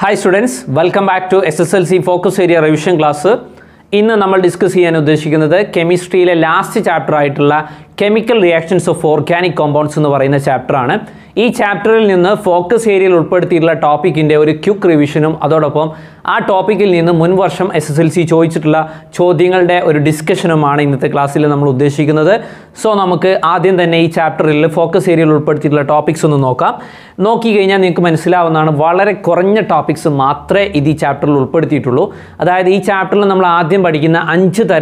Hi students, welcome back to SSLC Focus Area Revision Class. In we discuss chemistry last chapter chemical reactions of organic compounds in the chapter. This chapter is focus area topic in a quick revision. That topic is SSLC choice discussion in the class. So we chapter focus area topics. Topics this chapter. We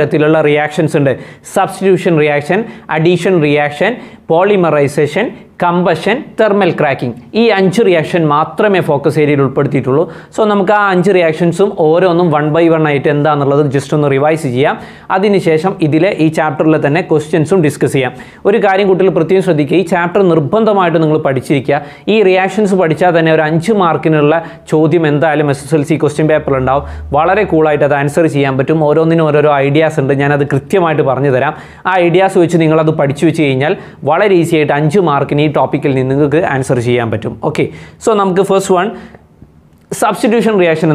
reactions substitution reaction, addition reaction, polymerization, combustion, thermal cracking. These 5 reactions are focused on. So, we will revise 5 reactions one by one. This chapter will discuss questions. This chapter These reactions are 5 marks. SSLC question paper. Very cool answer. Ideas ideas topic answer okay. So namukku first one substitution reaction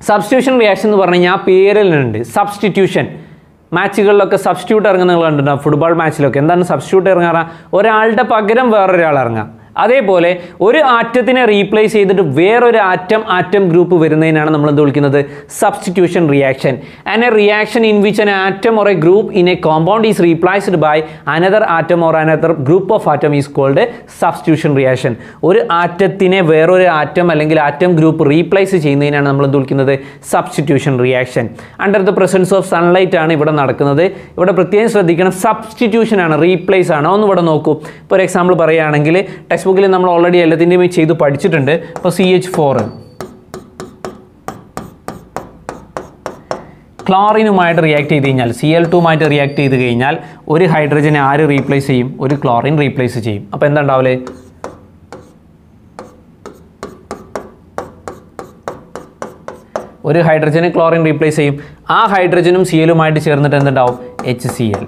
substitution reaction substitution match substitute football match substitute that's why we replace one atom group substitution reaction. And a reaction in which an atom or a group in a compound is replaced by another atom or another group of atom is called a substitution reaction. One atom or atom group replaces substitution reaction. Under the presence of sunlight, substitution and replace. For example, we have already studied CH4. Chlorine might react CL2 might react one hydrogen replace one chlorine replace. One hydrogen chlorine replace hydrogen CL might HCL.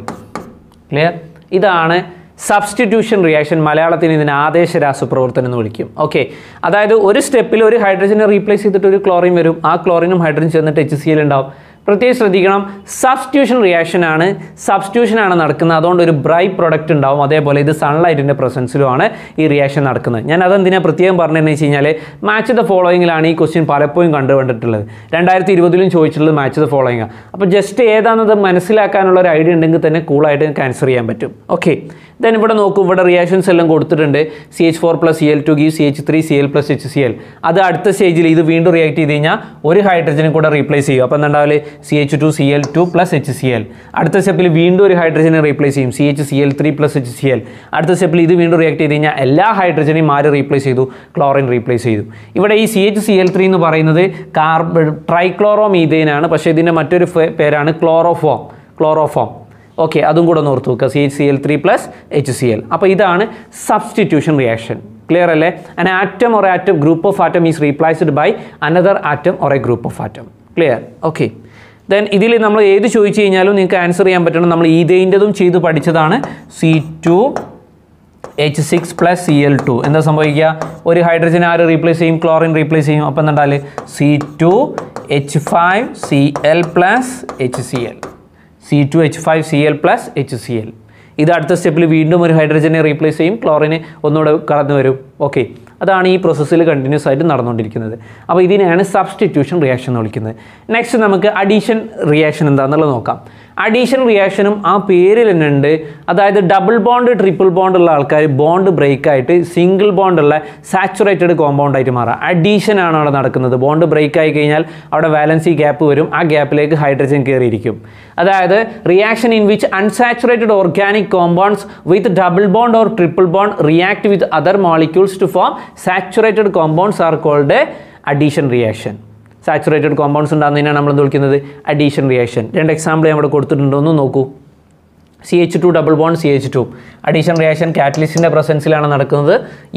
Clear? This is substitution reaction Malayalathil idine aadesha rasu pravarthanam ennu vilikkum. Okay, adayathu oru step il oru hydrogen replace cheyidittu oru chlorine varum aa chlorine um hydrogen chernittu HCl undavum. Prathiyam shradhikanam substitution reaction aanu substitution aanu nadakkunna adondu oru bright product undavum adeypole idu sunlight inde presence ilum aanu ee reaction nadakkunna njan adendine prathiyam parnenne cheyinjale match the following il aanu ee question palapoyum kandu vandittulladu 2020 ilum choichittulladu match the following appo just edaanadu manasilakkanulla oru idea undengil thane cool aayittu cancel cheyan pattum. Okay, then we have reactions CH4 plus CL2 gives CH3Cl plus HCl. That is the stage. This react one hydrogen replace CH2Cl2 plus HCl. That is the window hydrogen replace CHCl3 plus HCl. That is the window react all hydrogen replace chlorine replace. This CHCl3 is trichloromethane chloroform. Okay, that's CHCl3 plus HCl. Now, this is substitution reaction. Clear? An atom or atom group of atom is replaced by another atom or a group of atom. Clear? Okay. Then, this is the answer. We C2H6 plus Cl2. And the hydrogen replace chlorine replace C2H5Cl plus HCl. C2H5Cl plus HCl. This is the window hydrogen replace chlorine. Okay. That is the process continuous side. Now, this is substitution reaction. Next, we have addition reaction. Addition reaction is double bond, triple bond, bond break, single bond, saturated compound. Addition is bond break, valency gap, that gap is hydrogen. That is reaction in which unsaturated organic compounds with double bond or triple bond react with other molecules to form saturated compounds are called addition reaction. Saturated compounds addition reaction. Then example CH2 double bond CH2. Addition reaction catalyst in the presence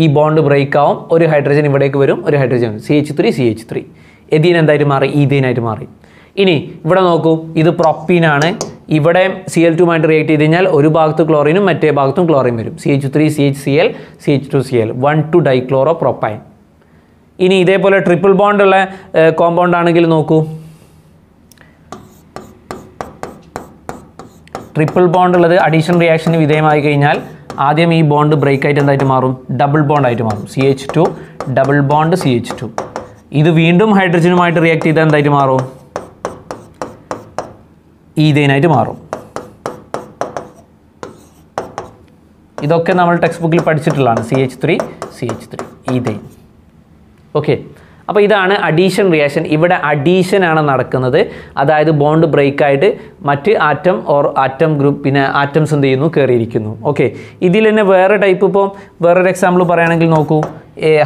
e bond break down, one hydrogen CH3CH3. Ethane. This is propene. If CL2 might react with chlorine, CH3CHCl, CH2Cl, 1,2 dichloro propane. ഇനി ഇതേപോലെ triple bond ഉള്ള compound ആണെങ്കിൽ നോക്കൂ, triple bond ഉള്ളത് addition റിയാക്ഷന് വിധേയമായി കഴിഞ്ഞാൽ ആദ്യം ഈ ബോണ്ട് ബ്രേക്ക് ആയിട്ട് എന്തായിട്ട് മാറും, ഡബിൾ ബോണ്ട് ആയിട്ട് മാറും. C H two double bond C H two. ഇത് വീണ്ടും ഹൈഡ്രജനുമായിട്ട് റിയാക്ട് ചെയ്താൽ എന്തായിട്ട് മാറും, ഈതേനായിട്ട് മാറും. ഇതൊക്കെ നമ്മൾ ടെക്സ്റ്റ് ബുക്കിൽ പഠിച്ചിട്ടുള്ളതാണ്, C H three C H three ethane. Okay, അപ്പോൾ ഇതാണ് അഡീഷൻ റിയാക്ഷൻ. ഇവിടെ അഡീഷനാണ് നടക്കുന്നത്, അതായത് ബോണ്ട് ബ്രേക്കായിട്ട് മറ്റ് ആറ്റം ഓർ ആറ്റം ഗ്രൂപ്പ് പിന്നെ ആറ്റംസ് എന്ത് ചെയ്യുന്നു, കയറിയിരിക്കുന്നു. ഓക്കെ, ഇതിൽ തന്നെ വേറെ ടൈപ്പ്, ഇപ്പോൾ വേറൊരു എക്സാമ്പിൾ പറയുകയാണെങ്കിൽ നോക്കൂ,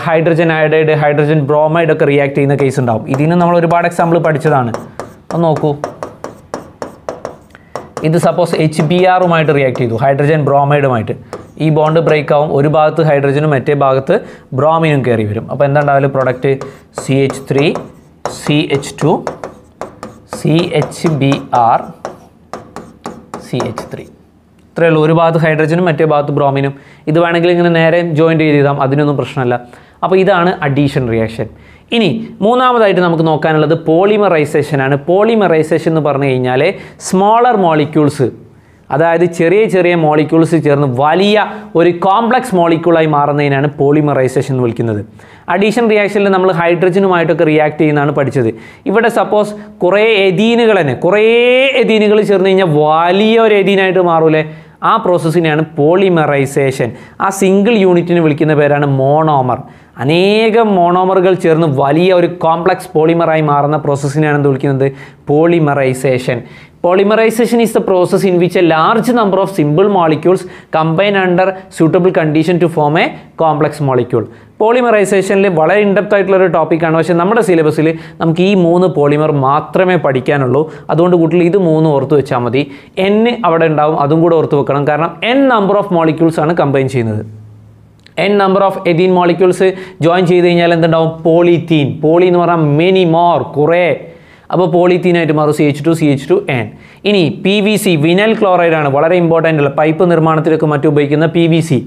ഹൈഡ്രജൻ അയോഡൈഡ് ഹൈഡ്രജൻ ബ്രോമൈഡ് ഒക്കെ റിയാക്ട് ചെയ്യുന്ന കേസ് ഉണ്ടാവും. ഇതിന് നമ്മൾ ഒരുപാട് എക്സാമ്പിൾ പഠിച്ചതാണ്. അപ്പോൾ നോക്കൂ, ഇത് സപ്പോസ് എച്ച് ബി ആറുമായിട്ട് റിയാക്ട് ചെയ്തു, ഹൈഡ്രജൻ ബ്രോമൈഡുമായിട്ട്. ഈ ബോണ്ട് ബ്രേക്ക് ആവും, ഒരു ഭാഗത്ത് ഹൈഡ്രജനും മറ്റേ ഭാഗത്ത് ബ്രോമിനും കയറി വരും. അപ്പോൾ എന്താണ്ടാവില്ല product, C H three C H two C H B R C H three. ഇത്രയേ ഉള്ളൂ, ഒരു ഭാഗത്ത് ഹൈഡ്രജനും മറ്റേ ഭാഗത്ത് ബ്രോമിനും. ഇത് വേണമെങ്കിൽ ഇങ്ങനെ നേരെ ജോയിൻ്റ് ചെയ്ത് ചെയ്താൽ അതിനൊന്നും പ്രശ്നമല്ല. അപ്പോൾ ഇതാണ് അഡീഷൻ റിയാക്ഷൻ. ഇനി മൂന്നാമതായിട്ട് നമുക്ക് നോക്കാനുള്ളത് പോളിമറൈസേഷനാണ്. പോളിമറൈസേഷൻ എന്ന് പറഞ്ഞു കഴിഞ്ഞാൽ സ്മോളർ മോളിക്യൂൾസ്, അതായത് ചെറിയ ചെറിയ മോളിക്യൂൾസ് ചേർന്ന് വലിയ ഒരു കോംപ്ലക്സ് മോളിക്യൂളായി മാറുന്നതിനാണ് പോളിമറൈസേഷൻ എന്ന് വിളിക്കുന്നത്. അഡീഷൻ റിയാക്ഷനിൽ നമ്മൾ ഹൈഡ്രജനുമായിട്ടൊക്കെ റിയാക്ട് ചെയ്യുന്നതാണ് പഠിച്ചത്. ഇവിടെ സപ്പോസ് കുറേ എഥീനുകൾ തന്നെ, കുറേ എഥീനുകൾ ചേർന്ന് കഴിഞ്ഞാൽ വലിയ ഒരു എഥീനായിട്ട് മാറൂലേ, ആ പ്രോസസ്സിനെയാണ് പോളിമറൈസേഷൻ. ആ സിംഗിൾ യൂണിറ്റിന് വിളിക്കുന്ന പേരാണ് മോണോമർ. അനേകം മോണോമറുകൾ ചേർന്ന് വലിയ ഒരു കോംപ്ലക്സ് പോളിമറായി മാറുന്ന പ്രോസസ്സിനെയാണ് എന്ത് വിളിക്കുന്നത്, polymerisation. Polymerization is the process in which a large number of simple molecules combine under suitable condition to form a complex molecule. പോളിമറൈസേഷനിൽ വളരെ ഇൻഡെപ്ത് ആയിട്ടുള്ളൊരു ടോപ്പിക്കാണ്. പക്ഷേ നമ്മുടെ സിലബസിൽ നമുക്ക് ഈ മൂന്ന് പോളിമർ മാത്രമേ പഠിക്കാനുള്ളൂ. അതുകൊണ്ട് കൂട്ടിൽ ഇത് മൂന്ന് ഓർത്ത് വെച്ചാൽ മതി. എൻ അവിടെ ഉണ്ടാവും, അതും കൂടെ ഓർത്ത് വെക്കണം. കാരണം എൻ നമ്പർ ഓഫ് മോളിക്യൂൾസാണ് കമ്പൈൻ ചെയ്യുന്നത്. N number of ethene molecules join ചെയ്ത് കഴിഞ്ഞാൽ എന്തുണ്ടാവും, പോളിത്തീൻ. പോളി എന്ന് പറഞ്ഞാൽ മെനി മോർ, കുറേ. അപ്പോൾ പോളിത്തീനായിട്ട് മാറും, C H two C H two N. ഇനി പി വി സി വിനൈൽ ക്ലോറൈഡാണ് വളരെ ഇമ്പോർട്ടൻ്റ് ഉള്ള, പൈപ്പ് നിർമ്മാണത്തിലൊക്കെ മറ്റും ഉപയോഗിക്കുന്ന P V C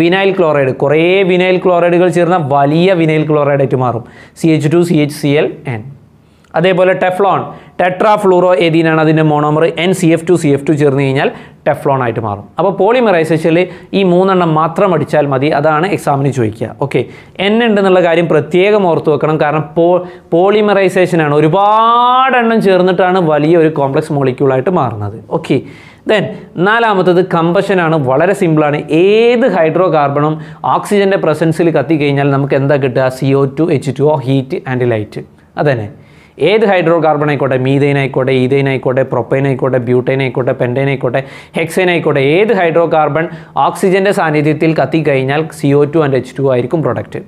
vinyl chloride. കുറേ വിനൈൽ ക്ലോറൈഡുകൾ ചേർന്ന വലിയ വിനൈൽ ക്ലോറൈഡായിട്ട് മാറും, C H two C H C L N. അതേപോലെ ടെഫ്ലോൺ, ടെട്രാ ഫ്ലൂറോ എഥീനാണ് അതിൻ്റെ monomer. N C F two C F two ചേർന്ന് കഴിഞ്ഞാൽ ടെഫ്ലോൺ ആയിട്ട് മാറും. അപ്പോൾ പോളിമറൈസേഷനിൽ ഈ മൂന്നെണ്ണം മാത്രം അടിച്ചാൽ മതി, അതാണ് എക്സാമിന് ചോദിക്കുക. ഓക്കെ, എൻ ഉണ്ടെന്നുള്ള കാര്യം പ്രത്യേകം ഓർത്ത് വെക്കണം. കാരണം പോളിമറൈസേഷനാണ്, ഒരുപാടെണ്ണം ചേർന്നിട്ടാണ് വലിയ ഒരു കോംപ്ലക്സ് മോളിക്യൂളായിട്ട് മാറുന്നത്. ഓക്കെ, ദെൻ നാലാമത്തത് കമ്പഷനാണ്. വളരെ സിമ്പിളാണ്. ഏത് ഹൈഡ്രോ കാർബണും ഓക്സിജൻ്റെ പ്രസൻസിൽ കത്തിക്കഴിഞ്ഞാൽ നമുക്ക് എന്താ കിട്ടുക, CO2 H2O H two O heat and light. അതന്നെ ഏത് ഹൈഡ്രോ കാർബൺ ആയിക്കോട്ടെ, മീഥൈൻ ആയിക്കോട്ടെ ഈഥൈൻ ആയിക്കോട്ടെ പ്രൊപ്പൈൻ ആയിക്കോട്ടെ ബ്യൂട്ടൈൻ ആയിക്കോട്ടെ പെൻറ്റൈൻ ആയിക്കോട്ടെ ഹെക്സൈൻ ആയിക്കോട്ടെ, ഏത് ഹൈഡ്രോ കാർബൺ ഓക്സിജൻ്റെ സാന്നിധ്യത്തിൽ കത്തിക്കഴിഞ്ഞാൽ CO2 ആൻഡ് H2 ആയിരിക്കും product.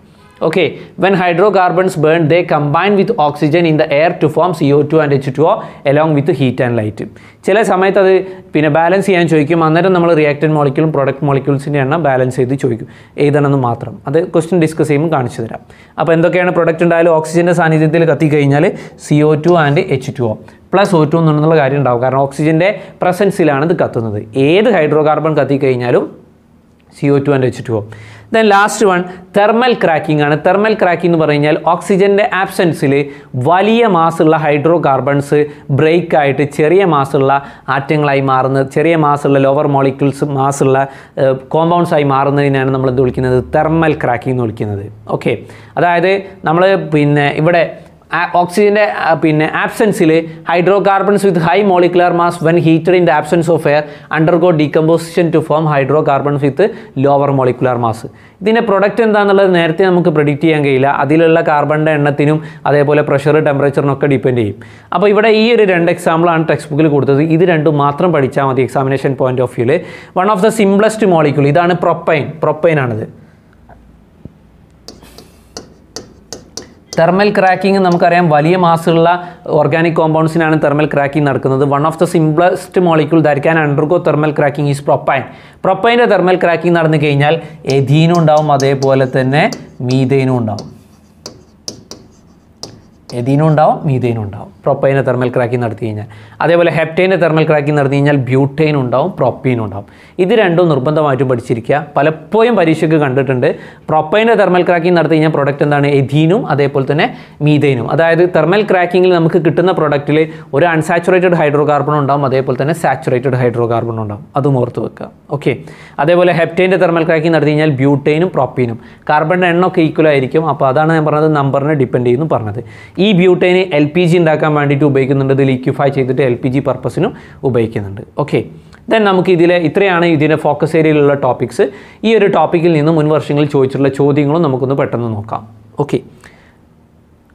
Okay, when hydro carbons burn they combine with oxygen in the air to form CO2 and H2O along with heat and light. ചില സമയത്ത് അത് പിന്നെ ബാലൻസ് ചെയ്യാൻ ചോദിക്കും. അന്നേരം നമ്മൾ റിയാക്റ്റൻ്റ് മോളിക്യൂളും പ്രൊഡക്റ്റ് മോളിക്യൂൾസിൻ്റെ എണ്ണം ബാലൻസ് ചെയ്ത് ചോദിക്കും, ഏതാണെന്ന് മാത്രം. അത് ക്വസ്റ്റ്യൻ ഡിസ്കസ് ചെയ്യുമ്പോൾ കാണിച്ചു തരാം. അപ്പോൾ എന്തൊക്കെയാണ് പ്രൊഡക്റ്റ് ഉണ്ടായാലും ഓക്സിജൻ്റെ സാന്നിധ്യത്തിൽ കത്തിക്കഴിഞ്ഞാൽ CO2 and H2O plus O2 എന്നുള്ള കാര്യം ഉണ്ടാവും. കാരണം ഓക്സിജൻ്റെ പ്രസൻസിലാണ് ഇത് കത്തുന്നത്. ഏത് ഹൈഡ്രോ കാർബൺ കത്തിക്കഴിഞ്ഞാലും CO2 and H2O. Then last one thermal cracking ആണ്. തെർമൽ ക്രാക്കിംഗ് എന്ന് പറഞ്ഞു കഴിഞ്ഞാൽ ഓക്സിജൻ്റെ ആബ്സെൻസിൽ വലിയ മാസുള്ള ഹൈഡ്രോ കാർബൺസ് ബ്രേക്കായിട്ട് ചെറിയ മാസുള്ള ആറ്റങ്ങളായി മാറുന്നത്, ചെറിയ മാസുള്ള ലോവർ മോളിക്യൂൾസ് മാസുള്ള കോമ്പൗണ്ട്സായി മാറുന്നതിനാണ് നമ്മൾ എന്ത് വിളിക്കുന്നത്, തെർമൽ ക്രാക്കിംഗ് എന്ന് വിളിക്കുന്നത്. ഓക്കെ, അതായത് നമ്മൾ പിന്നെ ഇവിടെ ഓക്സിജൻ്റെ പിന്നെ ആബ്സെൻസിൽ hydro carbons with high molecular mass when heated in the absence of air undergo decomposition to form hydro carbons with lower molecular mass. ഇതിൻ്റെ പ്രൊഡക്റ്റ് എന്താണെന്നുള്ളത് നേരത്തെ നമുക്ക് പ്രെഡിക്റ്റ് ചെയ്യാൻ കഴിയില്ല. അതിലുള്ള കാർബണിൻ്റെ എണ്ണത്തിനും അതേപോലെ പ്രഷർ ടെമ്പറേച്ചറിനൊക്കെ ഡിപ്പെൻഡ് ചെയ്യും. അപ്പോൾ ഇവിടെ ഈ ഒരു രണ്ട് എക്സാമ്പിളാണ് ടെക്സ്റ്റ് ബുക്കിൽ കൊടുത്തത്. ഇത് രണ്ടും മാത്രം പഠിച്ചാൽ മതി എക്സാമിനേഷൻ പോയിൻറ്റ് ഓഫ് വ്യൂവിൽ. One of the simplest molecule ഇതാണ് പ്രൊപ്പൈൻ. പ്രൊപ്പൈനാണിത്. തെർമൽ ക്രാക്കിംഗ് നമുക്കറിയാം, വലിയ മാസുള്ള ഓർഗാനിക് കോമ്പൗണ്ട്സിനാണ് തെർമൽ ക്രാക്കിംഗ് നടക്കുന്നത്. One of the simplest molecule that can undergo thermal cracking is propane. പ്രൊപ്പൈൻ്റെ തെർമൽ ക്രാക്കിംഗ് നടന്നു കഴിഞ്ഞാൽ എഥീനും ഉണ്ടാവും, അതേപോലെ തന്നെ മീഥൈനും ഉണ്ടാവും. പ്രൊപ്പൈനെ തെർമൽ ക്രാക്കിംഗ് നടത്തി കഴിഞ്ഞാൽ, അതേപോലെ ഹെപ്റ്റൈനെ തെർമൽ ക്രാക്കിംഗ് നടത്തി കഴിഞ്ഞാൽ ബ്യൂട്ടൈൻ ഉണ്ടാവും, പ്രൊപ്പീൻ ഉണ്ടാവും. ഇത് രണ്ടും നിർബന്ധമായിട്ടും പഠിച്ചിരിക്കുക. പലപ്പോഴും പരീക്ഷയ്ക്ക് കണ്ടിട്ടുണ്ട് പ്രൊപ്പൈനെ തെർമൽ ക്രാക്കിംഗ് നടത്തി കഴിഞ്ഞാൽ പ്രൊഡക്റ്റ് എന്താണ്, എഥീനും അതേപോലെ തന്നെ മീഥൈനും. അതായത് തെർമൽ ക്രാക്കിങ്ങിൽ നമുക്ക് കിട്ടുന്ന പ്രൊഡക്റ്റിൽ ഒരു അൺസാച്ചുറേറ്റഡ് ഹൈഡ്രോ കാർബൺ ഉണ്ടാവും, അതേപോലെ തന്നെ സാച്ചുറേറ്റഡ് ഹൈഡ്രോ കാർബൺ ഉണ്ടാവും. അതും ഓർത്ത് വെക്കുക. ഓക്കെ, അതേപോലെ ഹെപ്റ്റൈൻ്റെ തെർമൽ ക്രാക്കിംഗ് നടത്തി കഴിഞ്ഞാൽ ബ്യൂട്ടൈനും പ്രൊപ്പീനും, കാർബണിൻ്റെ എണ്ണമൊക്കെ ഈക്വൽ ആയിരിക്കും. അപ്പോൾ അതാണ് ഞാൻ പറഞ്ഞത് നമ്പറിനെ ഡിപ്പെൻഡ് ചെയ്യുന്നു പറഞ്ഞത്. ഈ ബ്യൂട്ടൈന് LPG ഉണ്ടാക്കാൻ വേണ്ടിയിട്ട് ഉപയോഗിക്കുന്നുണ്ട്, ഇത് ലിക്വിഫൈ ചെയ്തിട്ട് LPG പർപ്പസിനും ഉപയോഗിക്കുന്നുണ്ട്. ഓക്കെ, ദെൻ നമുക്ക് ഇതിലെ ഇത്രയാണ് ഇതിൻ്റെ ഫോക്കസ് ഏരിയയിലുള്ള ടോപ്പിക്സ്. ഈ ഒരു ടോപ്പിക്കിൽ നിന്ന് മുൻ വർഷങ്ങളിൽ ചോദിച്ചിട്ടുള്ള ചോദ്യങ്ങളും നമുക്കൊന്ന് പെട്ടെന്ന് നോക്കാം. ഓക്കെ,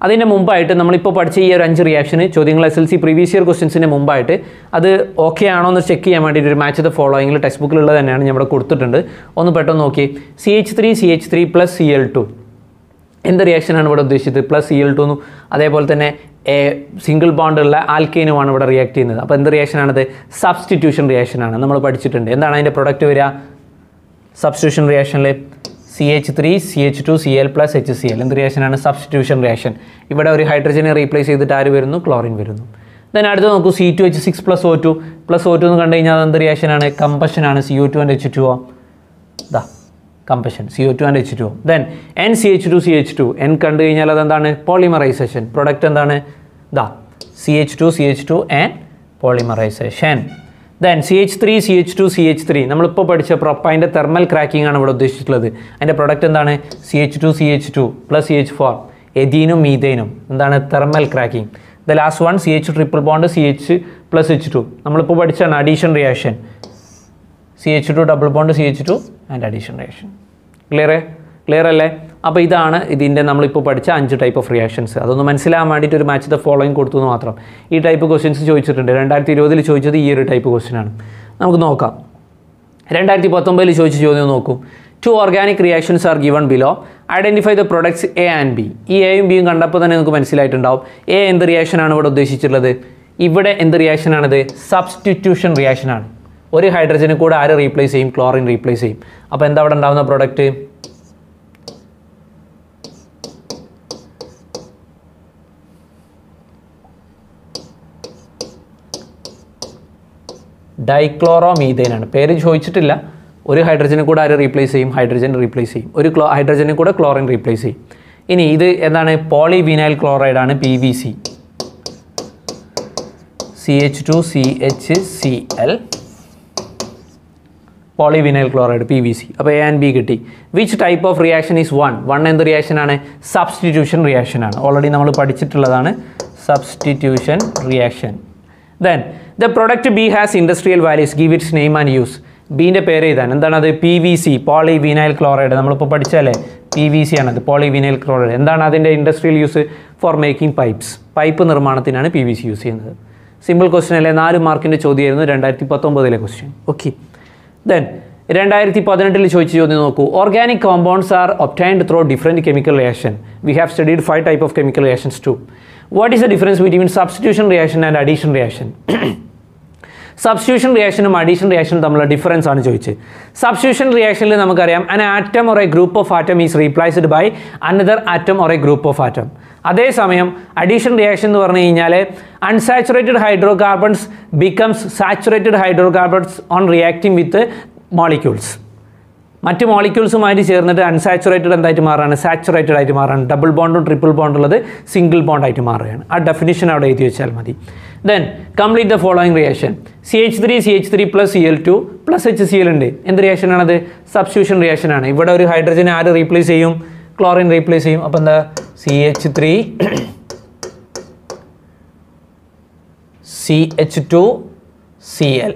അതിൻ്റെ മുമ്പായിട്ട് നമ്മളിപ്പോൾ പഠിച്ച ഈ ഒരു 5 റിയാക്ഷന് ചോദ്യങ്ങൾ SSLC പ്രീവിയസ് ഇയർ ക്വസ്റ്റ്യൻസിൻ്റെ മുമ്പായിട്ട് അത് ഓക്കെ ആണോ എന്ന് ചെക്ക് ചെയ്യാൻ വേണ്ടിയിട്ട് ഒരു മാച്ച് ദ ഫോളോയിങ്ങിൽ ടെക്സ്റ്റ് ബുക്കിലുള്ളത് തന്നെയാണ് ഞാൻ ഇവിടെ കൊടുത്തിട്ടുണ്ട്. ഒന്ന് പെട്ടെന്ന് നോക്കി. CH3CH3 പ്ലസ് CL2 എന്ത് റിയാക്ഷനാണ് ഇവിടെ ഉദ്ദേശിച്ചത്? പ്ലസ് CL2 അതേപോലെ തന്നെ സിംഗിൾ ബോണ്ടുള്ള ആൽക്കൈനുമാണ് ഇവിടെ റിയാക്ട് ചെയ്യുന്നത്. അപ്പോൾ എന്ത് റിയാക്ഷനാണത്? സബ്സ്റ്റിറ്റ്യൂഷൻ റിയാക്ഷനാണ്. നമ്മൾ പഠിച്ചിട്ടുണ്ട് എന്താണ് അതിൻ്റെ പ്രൊഡക്റ്റ് വരിക സബ്സ്റ്റിറ്റ്യൂഷൻ റിയാക്ഷനിൽ. CH3CH2Cl പ്ലസ് HCl എന്ത് റിയാക്ഷനാണ്? Substitution reaction. ഇവിടെ ഒരു ഹൈഡ്രജനെ റീപ്ലേസ് ചെയ്തിട്ട് ആര് വരുന്നു? ക്ലോറിൻ വരുന്നു. ദെൻ അടുത്ത് നോക്കൂ, C2H6 plus O2 plus O2 എന്ന് കണ്ടു കഴിഞ്ഞാൽ എന്ത് റിയാക്ഷനാണ്? കമ്പഷനാണ്. CO2 ആൻഡ് H2O ദാ combustion CO2 and H2O. Then CH2CH2 N കണ്ടു കഴിഞ്ഞാൽ അതെന്താണ്? പോളിമറൈസേഷൻ. പ്രൊഡക്റ്റ് എന്താണ്? ദാ CH2CH2 and polymerisation. Then CH3CH2CH3 നമ്മളിപ്പോൾ പഠിച്ച പ്രൊപ്പൈൻ്റെ തെർമൽ ക്രാക്കിംഗ് ആണ് ഇവിടെ ഉദ്ദേശിച്ചിട്ടുള്ളത്. അതിൻ്റെ പ്രൊഡക്റ്റ് എന്താണ്? CH2CH2 പ്ലസ് CH4 എഥീനും മീഥൈനും എന്താണ്? Thermal cracking. The last one CH triple bond CH plus H2 നമ്മളിപ്പോൾ പഠിച്ചാണ് addition reaction. CH2 double bond CH2 and addition reaction. Clear അല്ലേ? അപ്പോൾ ഇതാണ് ഇതിൻ്റെ നമ്മളിപ്പോൾ പഠിച്ച 5 ടൈപ്പ് ഓഫ് റിയാക്ഷൻസ്. അതൊന്ന് മനസ്സിലാകാൻ വേണ്ടിയിട്ട് ഒരു മാച്ച് ദ ഫോളോയിങ് കൊടുത്തു എന്ന് മാത്രം. ഈ ടൈപ്പ് ക്വസ്റ്റ്യൻസ് ചോദിച്ചിട്ടുണ്ട്. 2020 ചോദിച്ചത് ഈ ഒരു ടൈപ്പ് ക്വസ്റ്റ്യനാണ്. നമുക്ക് നോക്കാം. 2019 ചോദിച്ച ചോദ്യം നോക്കൂ. 2 organic reactions are given below. Identify the products A and B. ഈ എയും ബിയും കണ്ടപ്പോൾ തന്നെ നമുക്ക് മനസ്സിലായിട്ടുണ്ടാവും എ എന്ത് റിയാക്ഷനാണ് ഇവിടെ ഉദ്ദേശിച്ചിട്ടുള്ളത്. ഇവിടെ എന്ത് റിയാക്ഷനാണിത്? സബ്സ്റ്റിറ്റ്യൂഷൻ റിയാക്ഷനാണ്. ഒരു ഹൈഡ്രജന് കൂടെ ആര് റീപ്ലേസ് ചെയ്യും? ക്ലോറിൻ റീപ്ലേസ് ചെയ്യും. അപ്പോൾ എന്താ അവിടെ ഉണ്ടാകുന്ന പ്രൊഡക്റ്റ്? ഡൈക്ലോറോ മീഥൈനാണ്. പേര് ചോദിച്ചിട്ടില്ല. ഒരു ഹൈഡ്രജനെ കൂടെ ആര് റീപ്ലേസ് ചെയ്യും? ഹൈഡ്രജൻ റീപ്ലേസ് ചെയ്യും. ഒരു ഹൈഡ്രജനെ കൂടെ ക്ലോറിൻ റീപ്ലേസ് ചെയ്യും. ഇനി ഇത് എന്താണ്? പോളിവിനൈൽ ക്ലോറൈഡ് ആണ്, PVC. CH2CHCl polyvinyl chloride PVC. അപ്പോൾ A ആൻഡ് B കിട്ടി. Which type of reaction is one എന്ത് റിയാക്ഷനാണ്? സബ്സ്റ്റിറ്റ്യൂഷൻ റിയാക്ഷനാണ്. ഓൾറെഡി നമ്മൾ പഠിച്ചിട്ടുള്ളതാണ് substitution reaction. Then the product B has industrial values. Give its name and use. ബീൻ്റെ പേര് എഴുതാൻ എന്താണത്? PVC polyvinyl chloride. നമ്മളിപ്പോൾ പഠിച്ചാലേ PVC ആണത്, പോളിവിനൈൽ ക്ലോറൈഡ്. എന്താണ് അതിൻ്റെ industrial use? For making pipes. Pipe നിർമ്മാണത്തിനാണ് PVC യൂസ് ചെയ്യുന്നത്. സിമ്പിൾ ക്വസ്റ്റ്യൻ അല്ലേ? 4 മാർക്കിൻ്റെ ചോദ്യമായിരുന്നു 2019 ക്വസ്റ്റ്യൻ. ഓക്കെ, ദെൻ 2018 ചോദിച്ച ചോദ്യം നോക്കൂ. Organic compounds are obtained through different chemical reaction. We have studied 5 type of chemical reactions too. What is the difference between substitution reaction and addition reaction? Substitution റിയാക്ഷനും addition റിയാക്ഷനും തമ്മിലുള്ള difference ആണ് ചോദിച്ചത്. Substitution റിയാക്ഷനിൽ നമുക്കറിയാം an atom or a group of atom is replaced by another atom or a group of atom. അതേസമയം addition reaction എന്ന് പറഞ്ഞു കഴിഞ്ഞാൽ unsaturated hydro carbons becomes saturated hydro carbons on reacting with molecules. മറ്റ് മോളിക്യൂൾസുമായിട്ട് ചേർന്നിട്ട് unsaturated എന്തായിട്ട് മാറുകയാണ്? Saturated ആയിട്ട് മാറുകയാണ്. ഡബിൾ ബോണ്ടും ട്രിപ്പിൾ ബോണ്ടുള്ളത് സിംഗിൾ ബോണ്ടായിട്ട് മാറുകയാണ്. ആ ഡെഫിനിഷൻ അവിടെ എഴുതി വെച്ചാൽ മതി. Then complete the following reaction. CH3CH3 plus CL2 plus HCl ഉണ്ട്. എന്ത് റിയാക്ഷനാണത്? സബ്സ്റ്റിറ്റ്യൂഷൻ റിയാക്ഷനാണ്. ഇവിടെ ഒരു ഹൈഡ്രജനെ ആര് റീപ്ലേസ് ചെയ്യും? ക്ലോറിൻ റീപ്ലേസ് ചെയ്യും. അപ്പോൾ എന്താ? CH3CH2Cl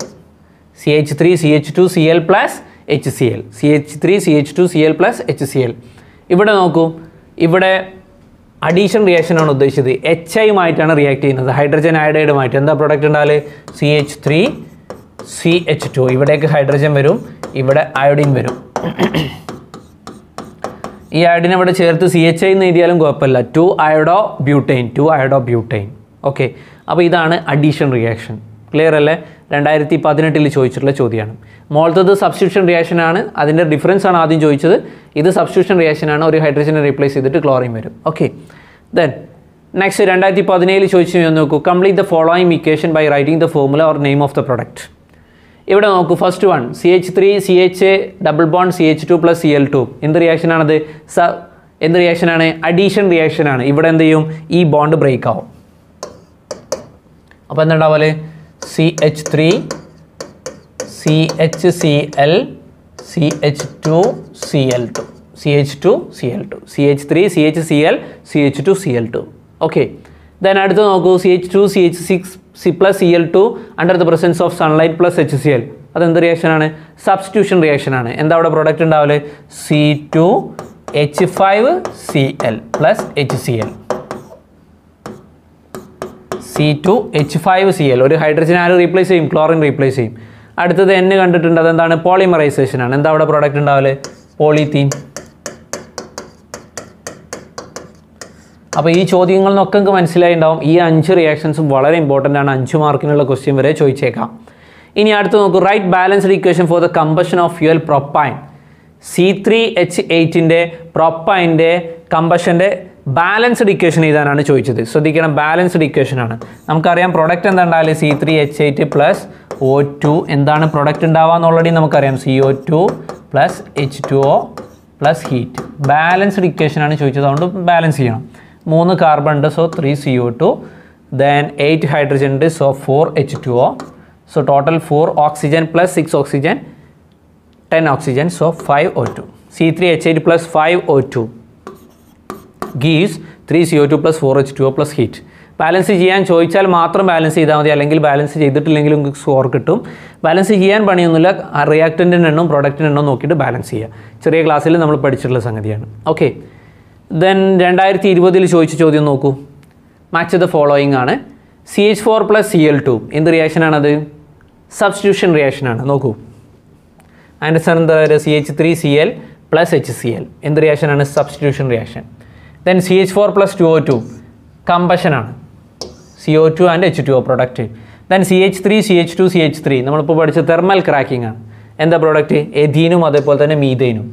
CH3CH2Cl plus HCl CH3CH2Cl plus HCl. ഇവിടെ നോക്കൂ, ഇവിടെ അഡീഷൻ റിയാക്ഷനാണ് ഉദ്ദേശിച്ചത്. HI ആയിട്ടാണ് റിയാക്ട് ചെയ്യുന്നത്, ഹൈഡ്രജൻ അയഡൈഡുമായിട്ട്. എന്താ പ്രൊഡക്റ്റ് ഉണ്ടാല്? CH3CH2 ഇവിടേക്ക് ഹൈഡ്രജൻ വരും, ഇവിടെ അയോഡിൻ വരും. ഈ അയോഡിനെ ഇവിടെ ചേർത്ത് CHI എന്ന് എഴുതിയാലും കുഴപ്പമില്ല. 2 അയോഡോ ബ്യൂട്ടൈൻ. ഓക്കെ, അപ്പോൾ ഇതാണ് അഡീഷൻ റിയാക്ഷൻ. ക്ലിയർ അല്ലേ? 2018 ചോദിച്ചിട്ടുള്ള ചോദ്യമാണ്. മോളത്തത് സബ്സ്റ്റിറ്റ്യൂഷൻ റിയാക്ഷനാണ്, അതിൻ്റെ ഡിഫറൻസ് ആണ് ആദ്യം ചോദിച്ചത്. ഇത് സബ്സ്റ്റിറ്റ്യൂഷൻ റിയാക്ഷനാണ്, ഒരു ഹൈഡ്രജനെ റീപ്ലേസ് ചെയ്തിട്ട് ക്ലോറിൻ വരും. ഓക്കെ, ദെൻ Next 2017 ചോദിച്ചു നോക്കൂ, complete the following equation by writing the formula or name of the product. ഇവിടെ നോക്കൂ, first one CH3CH CH2 CL2 എന്ത് റിയാക്ഷൻ ആണത്? എന്ത് റിയാക്ഷൻ ആണ്? അഡീഷൻ റിയാക്ഷൻ ആണ്. ഇവിടെ എന്ത് ചെയ്യും? ഈ ബോണ്ട് ബ്രേക്ക് ആവും. അപ്പോൾ എന്തുണ്ടാവല്? CH3CH3CL2 CH3CHCl CH2Cl2. Okay, then അടുത്ത നോക്കൂ, CH2CH6 plus Cl2 under the presence of sunlight plus HCl. അതെന്ത് റിയാക്ഷൻ ആണ്? സബ്സ്റ്റിറ്റ്യൂഷൻ റിയാക്ഷൻ ആണ്. എന്താ അവിടെ പ്രോഡക്റ്റ് ഉണ്ടാവല്? C2H5Cl plus HCl. C2H5Cl, ഒരു ഹൈഡ്രജൻ ആര് റീപ്ലേസ് ചെയ്യും? ക്ലോറിൻ റീപ്ലേസ് ചെയ്യും. അടുത്തത് എന്നെ കണ്ടിട്ടുണ്ട്, അതെന്താണ്? പോളിമറൈസേഷൻ ആണ്. എന്താ അവിടെ പ്രോഡക്റ്റ് ഉണ്ടാവല്? പോളിത്തീൻ. അപ്പോൾ ഈ ചോദ്യങ്ങളിൽ നിന്നൊക്കെ നിങ്ങൾക്ക് മനസ്സിലായി ഉണ്ടാവും. ഈ 5 റിയാക്ഷൻസും വളരെ ഇമ്പോർട്ടൻ്റ് ആണ്. 5 മാർക്കിനുള്ള ക്വസ്റ്റ്യൻ വരെ ചോദിച്ചേക്കാം. ഇനി അടുത്ത് നോക്കൂ, write balanced equation for the combustion of fuel propane. C3H8ൻ്റെ പ്രൊപ്പൈൻ്റെ കമ്പഷൻ്റെ ബാലൻസ്ഡ് ഇക്വേഷൻ എഴുതാനാണ് ചോദിച്ചത്. ശ്രദ്ധിക്കണം, ബാലൻസ്ഡ് ഇക്വേഷൻ ആണ്. നമുക്കറിയാം പ്രൊഡക്റ്റ് എന്താ ഉണ്ടാവില്ലേ? C3H8 plus O2. എന്താണ് പ്രൊഡക്റ്റ് ഉണ്ടാവുക ഓൾറെഡി നമുക്കറിയാം, CO2 plus H2O plus heat. Balanced equation ആണ് ചോദിച്ചത്, അതുകൊണ്ട് ബാലൻസ് ചെയ്യണം. 3 കാർബൺ ഉണ്ട്, സോ 3 CO2, ദെൻ 8 ഹൈഡ്രജൻ ഉണ്ട്, so 4 H2O, so total 4 oxygen plus 6 oxygen, 10 oxygen, so 5 O2. C3H8 plus 5 O2 gives 3 CO2 plus 4 H2O plus heat. Balance ചെയ്യാൻ ചോദിച്ചാൽ മാത്രം balance ചെയ്താൽ മതി, അല്ലെങ്കിൽ ബാലൻസ് ചെയ്തിട്ടില്ലെങ്കിലും സ്കോർ കിട്ടും. ബാലൻസ് ചെയ്യാൻ പണിയൊന്നുമില്ല, റിയാക്റ്റൻ്റിൻ്റെ എണ്ണവും പ്രൊഡക്റ്റിൻ്റെ എണ്ണവും നോക്കിയിട്ട് ബാലൻസ് ചെയ്യുക. ചെറിയ ക്ലാസ്സിൽ നമ്മൾ പഠിച്ചിട്ടുള്ള സംഗതിയാണ്. ഓക്കെ, ദെൻ 2020 ചോദിച്ച ചോദ്യം നോക്കൂ, മാച്ച് ദ ഫോളോയിങ് ആണ്. CH4 plus Cl2 എന്ത് റിയാക്ഷനാണത്? സബ്സ്റ്റിറ്റ്യൂഷൻ റിയാക്ഷനാണ്. നോക്കൂ, ആൻസർ എന്താ പറയുക? CH3Cl plus HCl എന്ത് റിയാക്ഷനാണ്? Substitution reaction. Then CH4 plus 2O2 കമ്പഷനാണ്, CO2 and H2O product. Then CH3CH2CH3 നമ്മളിപ്പോൾ പഠിച്ച തെർമൽ ക്രാക്കിംഗ് ആണ്. എന്താ പ്രൊഡക്റ്റ്? എഥീനും അതേപോലെ തന്നെ മീഥേനും,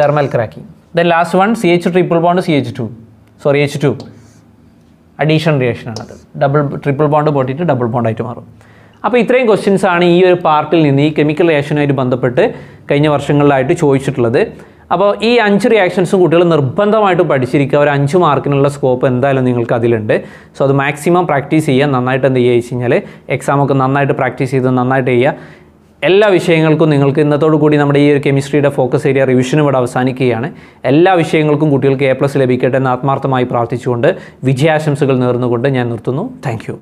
thermal cracking. Then last one CH2 addition reaction ആണത്. ട്രിപ്പിൾ ബോണ്ട് പൊട്ടിയിട്ട് ഡബിൾ ബോണ്ടായിട്ട് മാറും. അപ്പോൾ ഇത്രയും ക്വസ്റ്റ്യൻസ് ആണ് ഈ ഒരു പാർട്ടിൽ നിന്ന് ഈ കെമിക്കൽ റിയാക്ഷനുമായിട്ട് ബന്ധപ്പെട്ട് കഴിഞ്ഞ വർഷങ്ങളിലായിട്ട് ചോദിച്ചിട്ടുള്ളത്. അപ്പോൾ ഈ 5 റിയാക്ഷൻസും കുട്ടികൾ നിർബന്ധമായിട്ട് പഠിച്ചിരിക്കുക. ഒരു 5 മാർക്കിനുള്ള സ്കോപ്പ് എന്തായാലും നിങ്ങൾക്ക് അതിലുണ്ട്. സോ അത് മാക്സിമം പ്രാക്ടീസ് ചെയ്യുക. നന്നായിട്ട് എന്ത് ചെയ്യുക വെച്ച് കഴിഞ്ഞാൽ എക്സാമൊക്കെ നന്നായിട്ട് പ്രാക്ടീസ് ചെയ്ത് നന്നായിട്ട് ചെയ്യുക. എല്ലാ വിഷയങ്ങൾക്കും നിങ്ങൾക്ക് ഇന്നത്തോടു കൂടി നമ്മുടെ ഈ ഒരു കെമിസ്ട്രിയുടെ ഫോക്കസ് ഏരിയ റിവിഷൻ ഇവിടെ അവസാനിക്കുകയാണ്. എല്ലാ വിഷയങ്ങൾക്കും കുട്ടികൾക്ക് A+ ലഭിക്കട്ടെ എന്ന് ആത്മാർത്ഥമായി പ്രാർത്ഥിച്ചുകൊണ്ട് വിജയാശംസകൾ നേർന്നുകൊണ്ട് ഞാൻ നിർത്തുന്നു. Thank U.